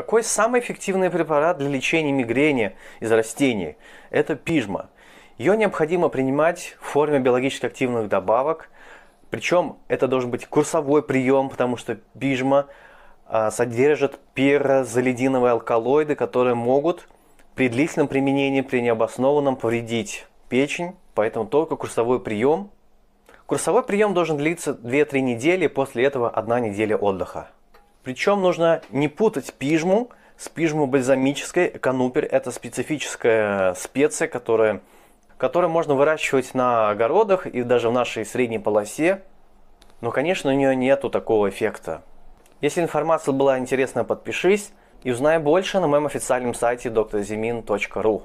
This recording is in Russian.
Какой самый эффективный препарат для лечения мигрени из растений? Это пижма. Ее необходимо принимать в форме биологически активных добавок. Причем это должен быть курсовой прием, потому что пижма содержит перозалидиновые алкалоиды, которые могут при длительном применении, при необоснованном повредить печень. Поэтому только курсовой прием. Курсовой прием должен длиться 2-3 недели, после этого 1 неделя отдыха. Причем нужно не путать пижму с пижмой бальзамической. Канупер – это специфическая специя, которую можно выращивать на огородах и даже в нашей средней полосе. Но, конечно, у нее нету такого эффекта. Если информация была интересна, подпишись и узнай больше на моем официальном сайте drzimin.ru.